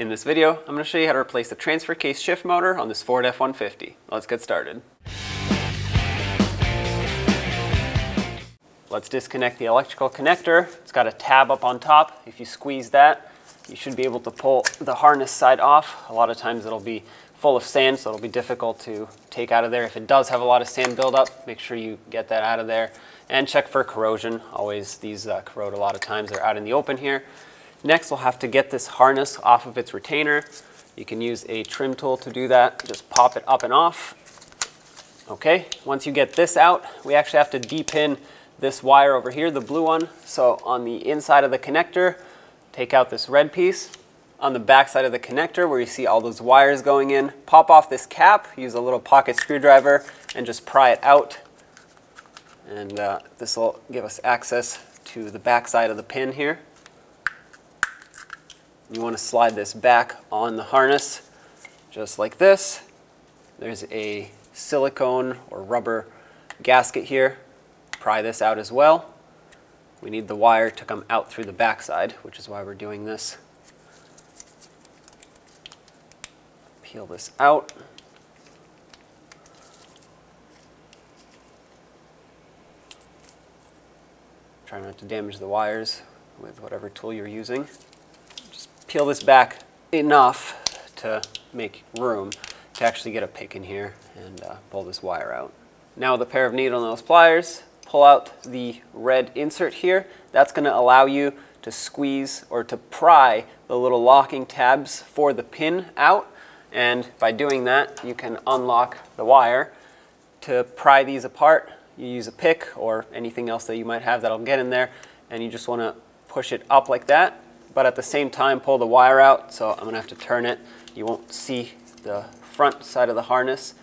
In this video, I'm going to show you how to replace the transfer case shift motor on this Ford F-150. Let's get started. Let's disconnect the electrical connector. It's got a tab up on top. If you squeeze that, you should be able to pull the harness side off. A lot of times it'll be full of sand, so it'll be difficult to take out of there. If it does have a lot of sand buildup, make sure you get that out of there. And check for corrosion. Always, these corrode a lot of times. They're out in the open here. Next, we'll have to get this harness off of its retainer. You can use a trim tool to do that. Just pop it up and off. Okay, once you get this out, we actually have to depin this wire over here, the blue one. So on the inside of the connector, take out this red piece. On the back side of the connector, where you see all those wires going in, pop off this cap, use a little pocket screwdriver, and just pry it out. And this will give us access to the back side of the pin here. You want to slide this back on the harness, just like this. There's a silicone or rubber gasket here. Pry this out as well. We need the wire to come out through the back side, which is why we're doing this. Peel this out. Try not to damage the wires with whatever tool you're using. Just peel this back enough to make room to actually get a pick in here and pull this wire out. Now with a pair of needle nose pliers, pull out the red insert here. That's going to allow you to squeeze or to pry the little locking tabs for the pin out. And by doing that, you can unlock the wire. To pry these apart, you use a pick or anything else that you might have that'll get in there, and you just want to push it up like that, but at the same time pull the wire out. So I'm going to have to turn it. You won't see the front side of the harness,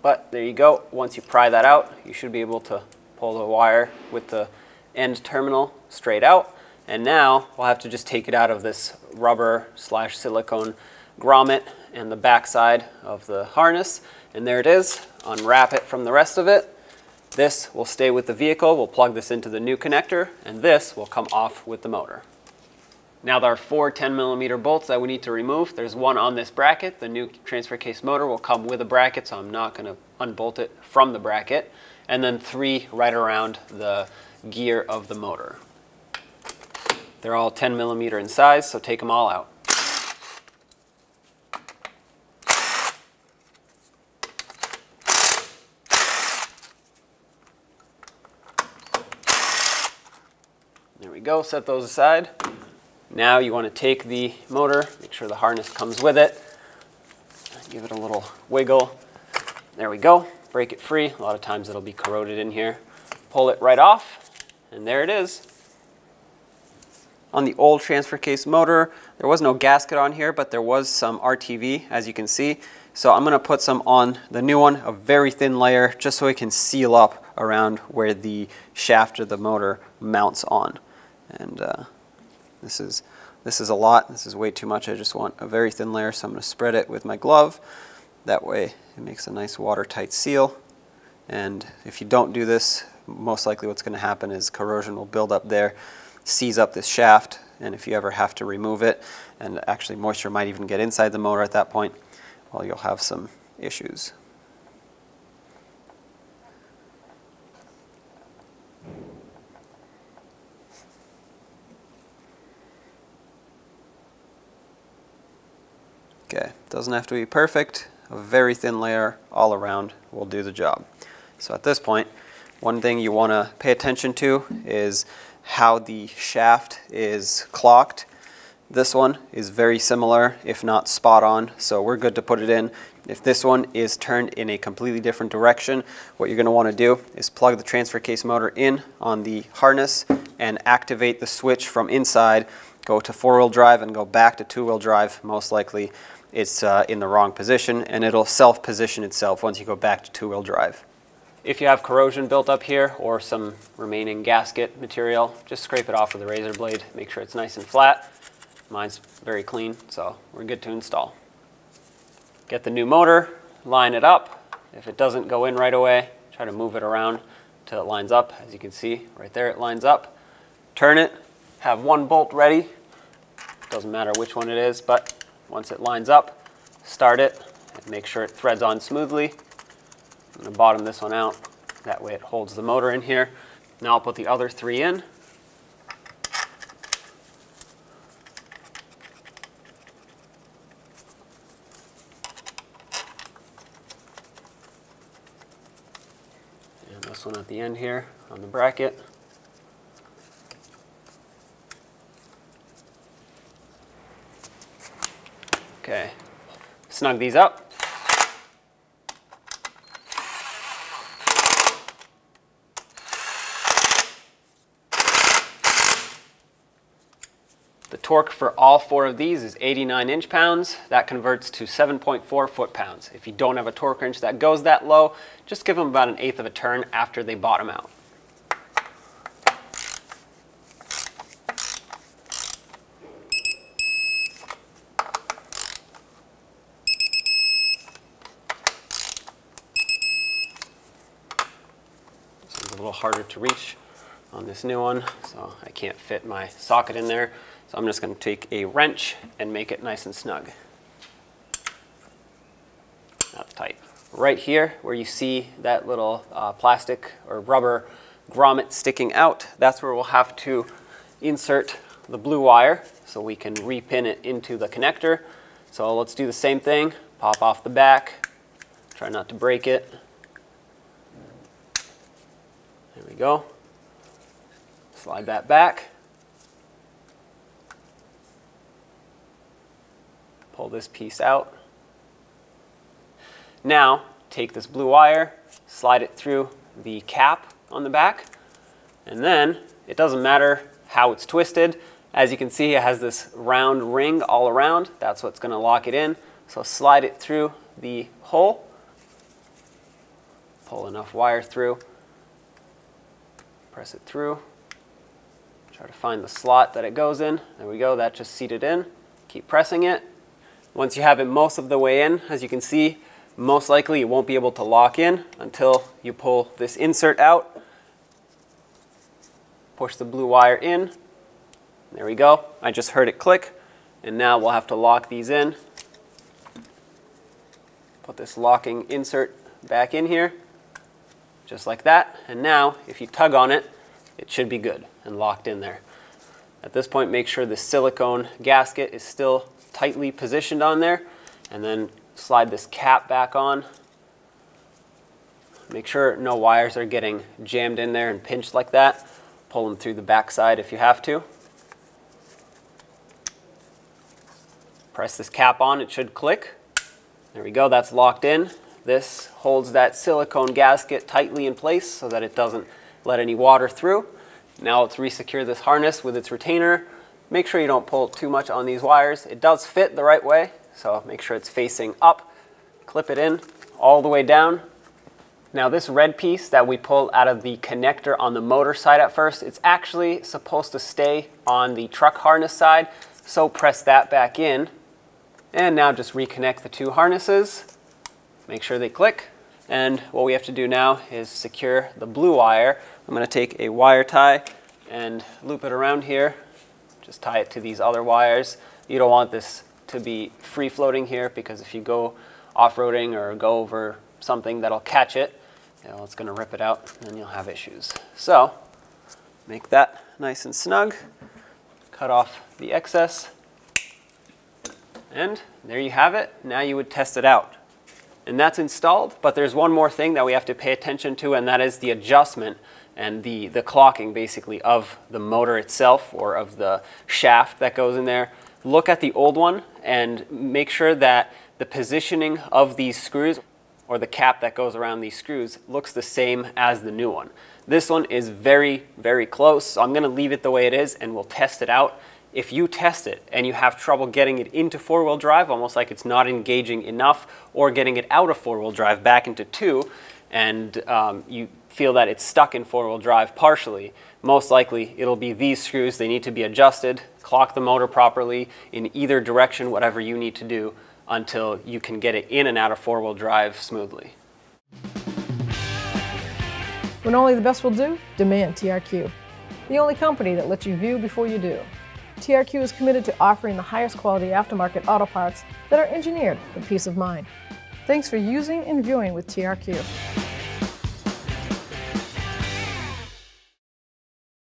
but there you go. Once you pry that out, you should be able to pull the wire with the end terminal straight out. And now we'll have to just take it out of this rubber / silicone grommet and the back side of the harness, and there it is. Unwrap it from the rest of it. This will stay with the vehicle. We'll plug this into the new connector, and this will come off with the motor. Now there are 4 10mm bolts that we need to remove. There's one on this bracket. The new transfer case motor will come with a bracket, so I'm not going to unbolt it from the bracket. And then 3 right around the gear of the motor. They're all 10mm in size, so take them all out. There we go, set those aside. Now you want to take the motor, make sure the harness comes with it, give it a little wiggle. There we go, break it free. A lot of times it'll be corroded in here. Pull it right off, and there it is. On the old transfer case motor, there was no gasket on here, but there was some RTV, as you can see. So I'm going to put some on the new one, a very thin layer, just so it can seal up around where the shaft of the motor mounts on. And this is a lot. This is way too much. I just want a very thin layer, so I'm going to spread it with my glove. That way it makes a nice watertight seal. And if you don't do this, most likely what's going to happen is corrosion will build up there, seize up this shaft, and if you ever have to remove it, and actually moisture might even get inside the motor at that point, well, you'll have some issues. Okay, doesn't have to be perfect. A very thin layer all around will do the job. So at this point, one thing you want to pay attention to is how the shaft is clocked. This one is very similar, if not spot on, so we're good to put it in. If this one is turned in a completely different direction, what you're going to want to do is plug the transfer case motor in on the harness and activate the switch from inside. Go to 4-wheel drive and go back to 2-wheel drive. Most likely it's in the wrong position, and it'll self-position itself once you go back to 2-wheel drive. If you have corrosion built up here or some remaining gasket material, just scrape it off with a razor blade. Make sure it's nice and flat. Mine's very clean, so we're good to install. Get the new motor, line it up. If it doesn't go in right away, try to move it around till it lines up. As you can see, right there it lines up. Turn it, have one bolt ready. Doesn't matter which one it is, but once it lines up, start it and make sure it threads on smoothly. I'm going to bottom this one out. That way it holds the motor in here. Now I'll put the other three in. And this one at the end here on the bracket. Okay, snug these up. The torque for all four of these is 89 inch-pounds. That converts to 7.4 foot-pounds. If you don't have a torque wrench that goes that low, just give them about 1/8 of a turn after they bottom out. Harder to reach on this new one, so I can't fit my socket in there. So I'm just going to take a wrench and make it nice and snug. That's tight. Right here where you see that little plastic or rubber grommet sticking out, that's where we'll have to insert the blue wire so we can repin it into the connector. So let's do the same thing. Pop off the back. Try not to break it. There we go. Slide that back. Pull this piece out. Now take this blue wire, slide it through the cap on the back, and then it doesn't matter how it's twisted. As you can see, it has this round ring all around. That's what's going to lock it in. So slide it through the hole. Pull enough wire through. Press it through, try to find the slot that it goes in. There we go, that just seated in. Keep pressing it. Once you have it most of the way in, as you can see, most likely you won't be able to lock in until you pull this insert out. Push the blue wire in. There we go, I just heard it click, and now we'll have to lock these in. Put this locking insert back in here. Just like that, and now if you tug on it, it should be good and locked in there. At this point, make sure the silicone gasket is still tightly positioned on there, and then slide this cap back on. Make sure no wires are getting jammed in there and pinched like that. Pull them through the backside if you have to. Press this cap on, it should click. There we go, that's locked in. This holds that silicone gasket tightly in place so that it doesn't let any water through. Now let's resecure this harness with its retainer. Make sure you don't pull too much on these wires. It does fit the right way, so make sure it's facing up. Clip it in all the way down. Now this red piece that we pulled out of the connector on the motor side at first, it's actually supposed to stay on the truck harness side, so press that back in. And now just reconnect the two harnesses. Make sure they click, and what we have to do now is secure the blue wire. I'm going to take a wire tie and loop it around here, just tie it to these other wires. You don't want this to be free floating here, because if you go off-roading or go over something that'll catch it, you know, it's going to rip it out and you'll have issues. So make that nice and snug, cut off the excess, and there you have it. Now you would test it out. And that's installed, but there's one more thing that we have to pay attention to, and that is the adjustment and the clocking basically of the motor itself, or of the shaft that goes in there. Look at the old one and make sure that the positioning of these screws, or the cap that goes around these screws, looks the same as the new one. This one is very, very close, so I'm going to leave it the way it is and we'll test it out. If you test it and you have trouble getting it into four-wheel drive, almost like it's not engaging enough, or getting it out of four-wheel drive back into two, and you feel that it's stuck in four-wheel drive partially, most likely it'll be these screws. They need to be adjusted. Clock the motor properly in either direction, whatever you need to do, until you can get it in and out of four-wheel drive smoothly. When only the best will do, demand TRQ. The only company that lets you view before you do. TRQ is committed to offering the highest quality aftermarket auto parts that are engineered for peace of mind. Thanks for using and viewing with TRQ.